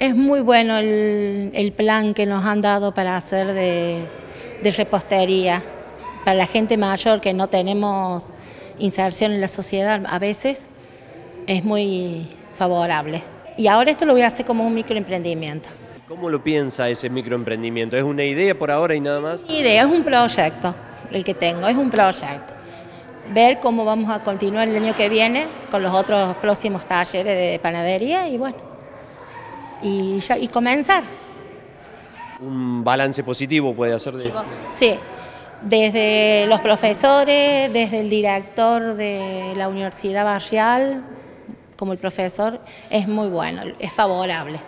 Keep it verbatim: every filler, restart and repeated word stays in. Es muy bueno el, el plan que nos han dado para hacer de, de repostería. Para la gente mayor que no tenemos inserción en la sociedad, a veces es muy favorable. Y ahora esto lo voy a hacer como un microemprendimiento. ¿Cómo lo piensa ese microemprendimiento? ¿Es una idea por ahora y nada más? Idea, es un proyecto, el que tengo, es un proyecto. Ver cómo vamos a continuar el año que viene con los otros próximos talleres de panadería y bueno. Y, ya, y comenzar. Un balance positivo puede hacer de... Sí, desde los profesores, desde el director de la Universidad Barrial, como el profesor, es muy bueno, es favorable.